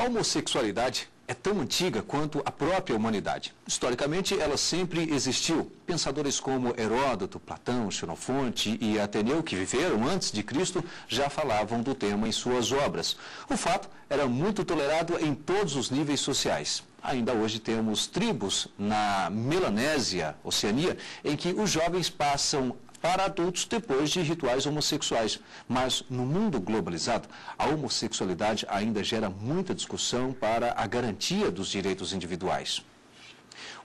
A homossexualidade é tão antiga quanto a própria humanidade. Historicamente, ela sempre existiu. Pensadores como Heródoto, Platão, Xenofonte e Ateneu, que viveram antes de Cristo, já falavam do tema em suas obras. O fato era muito tolerado em todos os níveis sociais. Ainda hoje temos tribos na Melanésia, Oceania, em que os jovens passam para adultos depois de rituais homossexuais. Mas no mundo globalizado, a homossexualidade ainda gera muita discussão para a garantia dos direitos individuais.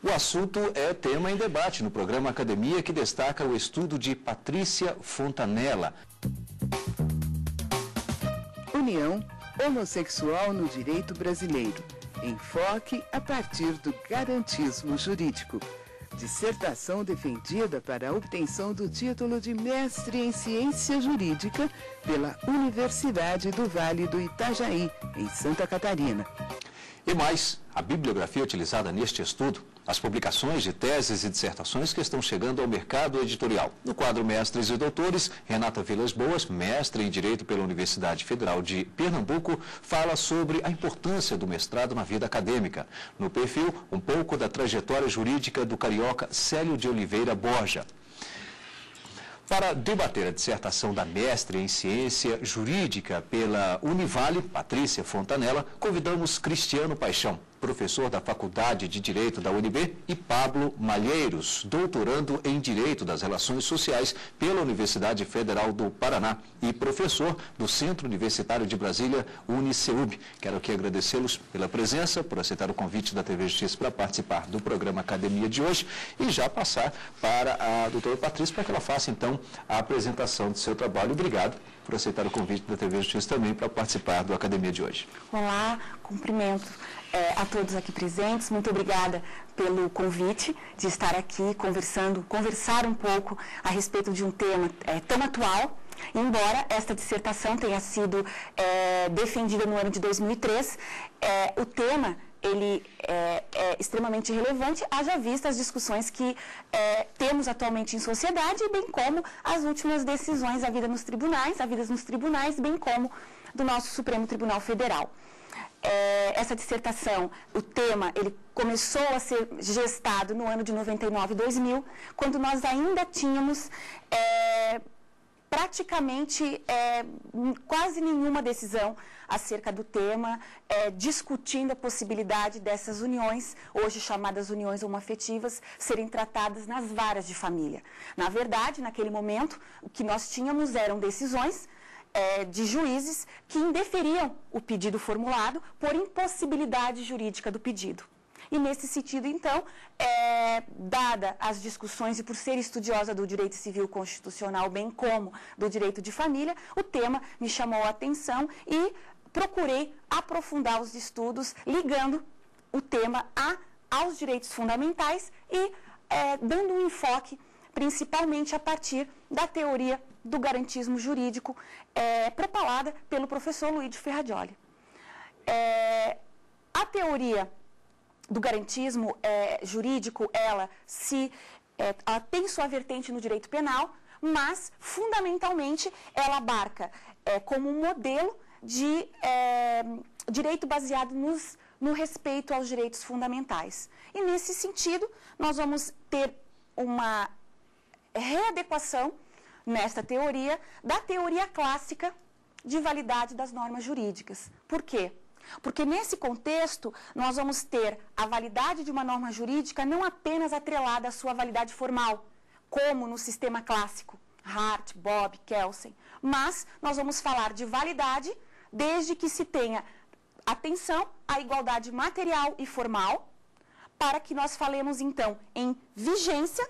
O assunto é tema em debate no programa Academia, que destaca o estudo de Patrícia Fontanella. União homossexual no direito brasileiro. Enfoque a partir do garantismo jurídico. Dissertação defendida para a obtenção do título de mestre em ciência jurídica pela Universidade do Vale do Itajaí, em Santa Catarina. E mais, a bibliografia utilizada neste estudo, as publicações de teses e dissertações que estão chegando ao mercado editorial. No quadro Mestres e Doutores, Renata Vilas Boas, mestre em Direito pela Universidade Federal de Pernambuco, fala sobre a importância do mestrado na vida acadêmica. No perfil, um pouco da trajetória jurídica do carioca Célio de Oliveira Borja. Para debater a dissertação da mestre em ciência jurídica pela Univali, Patrícia Fontanella, convidamos Cristiano Paixão, professor da Faculdade de Direito da UNB, e Pablo Malheiros, doutorando em Direito das Relações Sociais pela Universidade Federal do Paraná e professor do Centro Universitário de Brasília, UNICEUB. Quero aqui agradecê-los pela presença, por aceitar o convite da TV Justiça para participar do programa Academia de hoje e já passar para a doutora Patrícia para que ela faça então a apresentação do seu trabalho. Obrigado por aceitar o convite da TV Justiça também para participar do Academia de hoje. Olá, cumprimento a todos aqui presentes. Muito obrigada pelo convite de estar aqui conversar um pouco a respeito de um tema tão atual. Embora esta dissertação tenha sido defendida no ano de 2003, o tema ele é extremamente relevante, haja vista as discussões que temos atualmente em sociedade, bem como as últimas decisões havidas nos tribunais, bem como do nosso Supremo Tribunal Federal. Essa dissertação, o tema, ele começou a ser gestado no ano de 99 e 2000, quando nós ainda tínhamos praticamente quase nenhuma decisão acerca do tema, discutindo a possibilidade dessas uniões, hoje chamadas uniões homoafetivas, serem tratadas nas varas de família. Na verdade, naquele momento, o que nós tínhamos eram decisões de juízes que indeferiam o pedido formulado por impossibilidade jurídica do pedido. E nesse sentido, então, dada as discussões e por ser estudiosa do direito civil constitucional, bem como do direito de família, o tema me chamou a atenção e procurei aprofundar os estudos, ligando o tema aos direitos fundamentais e dando um enfoque principalmente a partir da teoria do garantismo jurídico propalada pelo professor Luiz Ferrajoli. A teoria do garantismo jurídico, ela tem sua vertente no direito penal, mas fundamentalmente ela abarca como um modelo de direito baseado no respeito aos direitos fundamentais. E nesse sentido, nós vamos ter uma readequação nesta teoria, da teoria clássica de validade das normas jurídicas. Por quê? Porque nesse contexto nós vamos ter a validade de uma norma jurídica não apenas atrelada à sua validade formal, como no sistema clássico, Hart, Bob, Kelsen, mas nós vamos falar de validade desde que se tenha atenção à igualdade material e formal, para que nós falemos então em vigência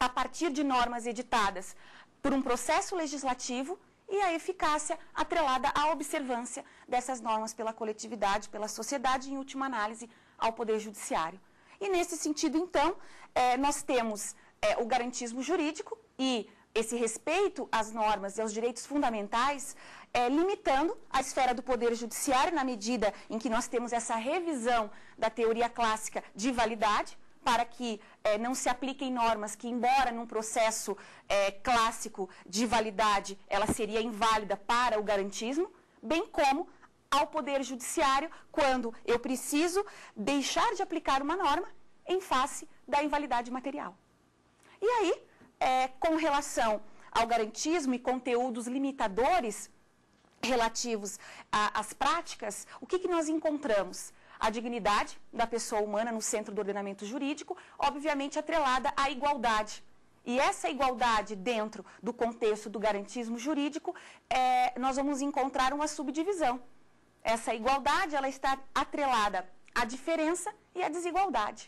a partir de normas editadas por um processo legislativo e a eficácia atrelada à observância dessas normas pela coletividade, pela sociedade e, em última análise, ao Poder Judiciário. E, nesse sentido, então, nós temos o garantismo jurídico e esse respeito às normas e aos direitos fundamentais, limitando a esfera do Poder Judiciário na medida em que nós temos essa revisão da teoria clássica de validade, para que não se apliquem normas que, embora num processo clássico de validade, ela seria inválida para o garantismo, bem como ao Poder Judiciário quando eu preciso deixar de aplicar uma norma em face da invalidade material. E aí, com relação ao garantismo e conteúdos limitadores relativos às práticas, o que nós encontramos? A dignidade da pessoa humana no centro do ordenamento jurídico, obviamente atrelada à igualdade. E essa igualdade dentro do contexto do garantismo jurídico, nós vamos encontrar uma subdivisão. Essa igualdade, ela está atrelada à diferença e à desigualdade.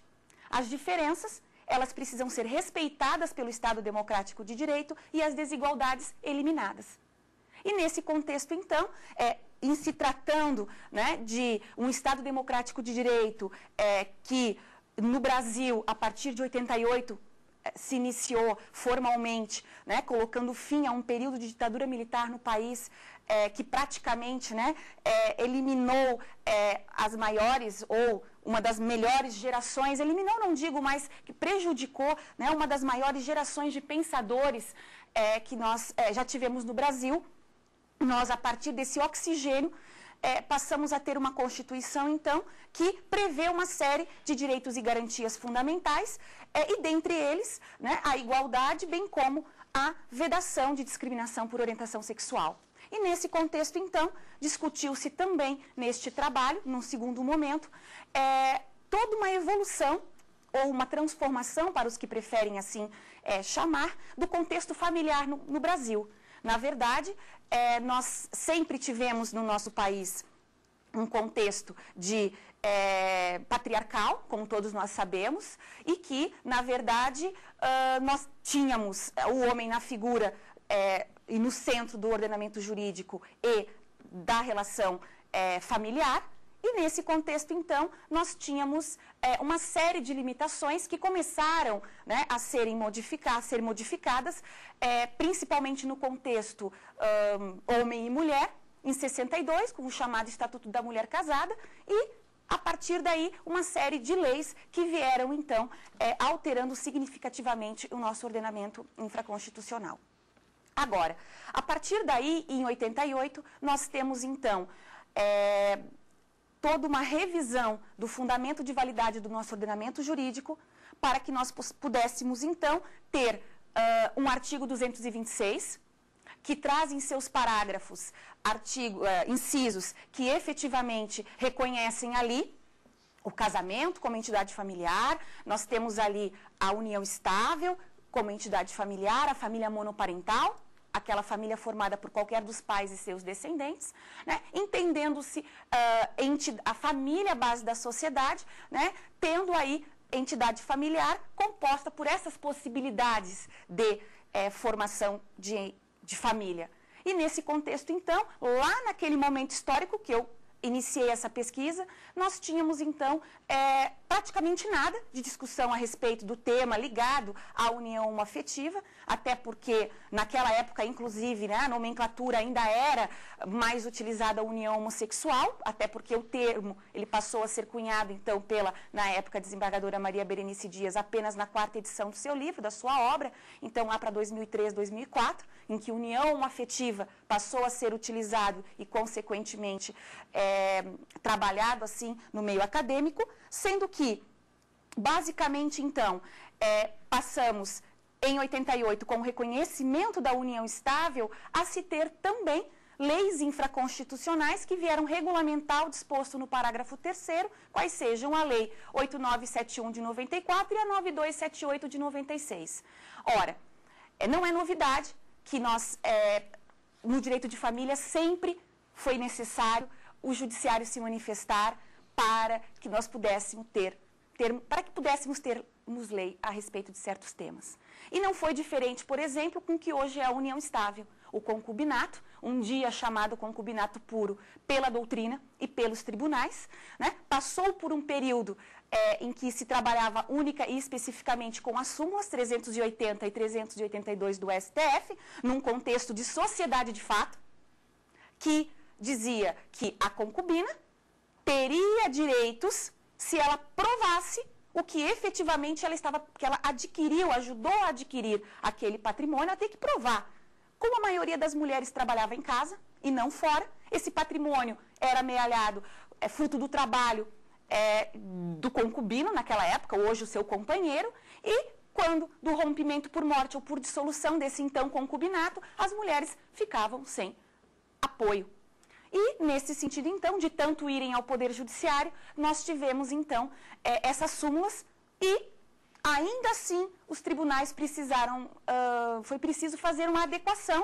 As diferenças, elas precisam ser respeitadas pelo Estado Democrático de Direito e as desigualdades eliminadas. E nesse contexto, então, em se tratando, né, de um Estado Democrático de Direito que no Brasil, a partir de 88, se iniciou formalmente, né, colocando fim a um período de ditadura militar no país que praticamente, né, eliminou as maiores ou uma das melhores gerações, eliminou, não digo, mas que prejudicou, né, uma das maiores gerações de pensadores que nós já tivemos no Brasil. Nós, a partir desse oxigênio, passamos a ter uma Constituição, então, que prevê uma série de direitos e garantias fundamentais, e dentre eles, né, a igualdade, bem como a vedação de discriminação por orientação sexual. E nesse contexto, então, discutiu-se também neste trabalho, num segundo momento, toda uma evolução ou uma transformação, para os que preferem assim chamar, do contexto familiar no Brasil. Na verdade, nós sempre tivemos no nosso país um contexto de patriarcal, como todos nós sabemos, e que, na verdade, nós tínhamos o homem na figura e no centro do ordenamento jurídico e da relação familiar. E nesse contexto, então, nós tínhamos uma série de limitações que começaram, né, a ser modificadas, principalmente no contexto homem e mulher, em 62, com o chamado Estatuto da Mulher Casada, e, a partir daí, uma série de leis que vieram, então, alterando significativamente o nosso ordenamento infraconstitucional. Agora, a partir daí, em 88, nós temos, então, toda uma revisão do fundamento de validade do nosso ordenamento jurídico para que nós pudéssemos, então, ter um artigo 226, que traz em seus parágrafos incisos que efetivamente reconhecem ali o casamento como entidade familiar, nós temos ali a união estável como entidade familiar, a família monoparental, aquela família formada por qualquer dos pais e seus descendentes, né, entendendo-se a família base da sociedade, né, tendo aí entidade familiar composta por essas possibilidades de formação de família. E nesse contexto, então, lá naquele momento histórico que eu iniciei essa pesquisa, nós tínhamos, então, praticamente nada de discussão a respeito do tema ligado à união afetiva, até porque, naquela época, inclusive, né, a nomenclatura ainda era mais utilizada a união homossexual, até porque o termo, ele passou a ser cunhado, então, pela, na época, a desembargadora Maria Berenice Dias, apenas na 4ª edição do seu livro, da sua obra, então, lá para 2003, 2004, em que união afetiva passou a ser utilizado e, consequentemente, trabalhado assim no meio acadêmico, sendo que, basicamente, então, passamos em 88, com o reconhecimento da união estável, a se ter também leis infraconstitucionais que vieram regulamentar o disposto no parágrafo 3º, quais sejam a Lei 8.971 de 94 e a 9278 de 96. Ora, não é novidade que nós, no direito de família, sempre foi necessário o judiciário se manifestar para que nós pudéssemos termos lei a respeito de certos temas. E não foi diferente, por exemplo, com o que hoje é a união estável, o concubinato, um dia chamado concubinato puro pela doutrina e pelos tribunais, né? Passou por um período em que se trabalhava única e especificamente com as súmulas 380 e 382 do STF, num contexto de sociedade de fato, que dizia que a concubina teria direitos se ela provasse o que efetivamente ela adquiriu, ajudou a adquirir aquele patrimônio, ela tem que provar. Como a maioria das mulheres trabalhava em casa e não fora, Esse patrimônio era amealhado, fruto do trabalho do concubino naquela época, hoje o seu companheiro, e quando do rompimento por morte ou por dissolução desse então concubinato, as mulheres ficavam sem apoio. E, nesse sentido, então, de tanto irem ao Poder Judiciário, nós tivemos, então, essas súmulas e, ainda assim, os tribunais precisaram, foi preciso fazer uma adequação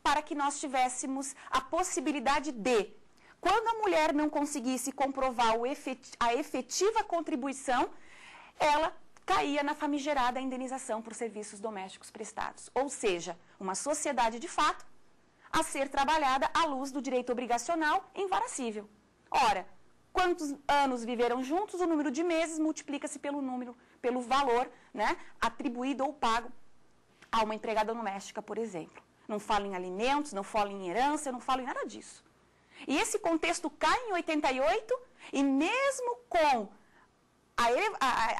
para que nós tivéssemos a possibilidade de, quando a mulher não conseguisse comprovar a efetiva contribuição, ela caía na famigerada indenização por serviços domésticos prestados. Ou seja, uma sociedade de fato a ser trabalhada à luz do direito obrigacional invaracível. Ora, quantos anos viveram juntos, o número de meses multiplica-se pelo valor, né, atribuído ou pago a uma empregada doméstica, por exemplo. Não falo em alimentos, não falo em herança, não falo em nada disso. E esse contexto cai em 88 e mesmo com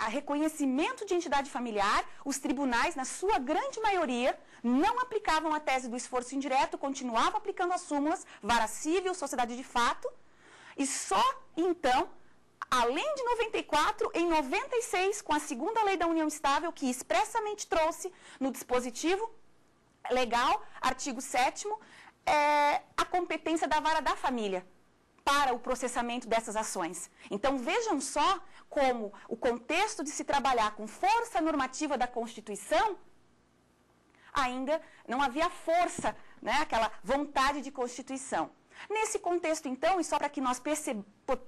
a reconhecimento de entidade familiar, os tribunais, na sua grande maioria, não aplicavam a tese do esforço indireto, continuavam aplicando as súmulas, vara cível, sociedade de fato, e só então, além de 94, em 96, com a segunda lei da União Estável, que expressamente trouxe no dispositivo legal, artigo 7º, a competência da vara da família para o processamento dessas ações. Então, vejam só como o contexto de se trabalhar com força normativa da Constituição, ainda não havia força, né, aquela vontade de Constituição. Nesse contexto, então, e só para que nós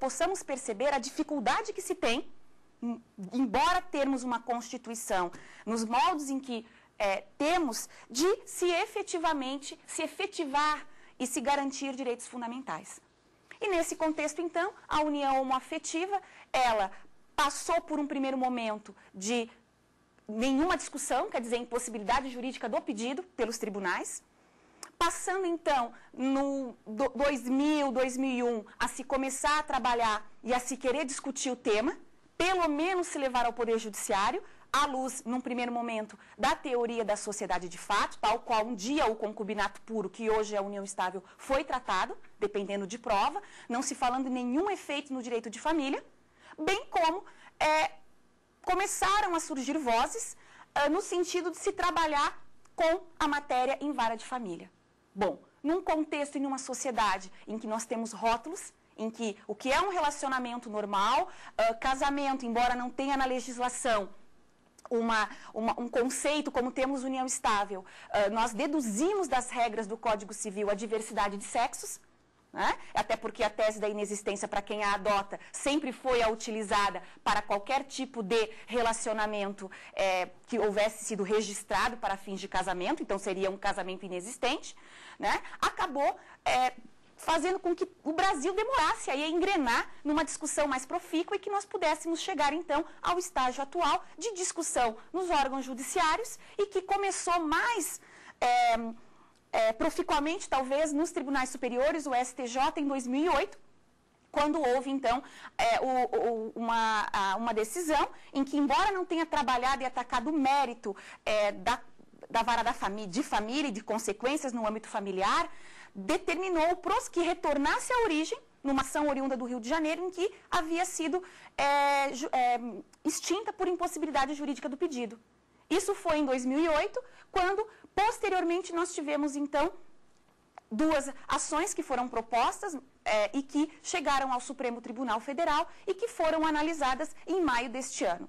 possamos perceber a dificuldade que se tem, embora termos uma Constituição nos moldes em que temos, de se efetivamente, se efetivar e se garantir direitos fundamentais. E nesse contexto, então, a união homoafetiva, ela passou por um primeiro momento de nenhuma discussão, quer dizer, impossibilidade jurídica do pedido pelos tribunais, passando, então, no 2000, 2001, a se começar a trabalhar e a se querer discutir o tema, pelo menos se levar ao Poder Judiciário, à luz, num primeiro momento, da teoria da sociedade de fato, tal qual um dia o concubinato puro, que hoje é a união estável, foi tratado, dependendo de prova, não se falando em nenhum efeito no direito de família, bem como começaram a surgir vozes no sentido de se trabalhar com a matéria em vara de família. Bom, num contexto e numa sociedade em que nós temos rótulos, em que o que é um relacionamento normal, casamento, embora não tenha na legislação um conceito como temos união estável, nós deduzimos das regras do Código Civil a diversidade de sexos, né? Até porque a tese da inexistência para quem a adota sempre foi a utilizada para qualquer tipo de relacionamento que houvesse sido registrado para fins de casamento, então seria um casamento inexistente, né? Acabou fazendo com que o Brasil demorasse aí a engrenar numa discussão mais profícua e que nós pudéssemos chegar, então, ao estágio atual de discussão nos órgãos judiciários e que começou mais proficuamente, talvez, nos tribunais superiores, o STJ, em 2008, quando houve, então, uma decisão em que, embora não tenha trabalhado e atacado o mérito da vara de família e de consequências no âmbito familiar, determinou que retornasse à origem, numa ação oriunda do Rio de Janeiro, em que havia sido extinta por impossibilidade jurídica do pedido. Isso foi em 2008, quando, posteriormente, nós tivemos, então, duas ações que foram propostas e que chegaram ao Supremo Tribunal Federal e que foram analisadas em maio deste ano.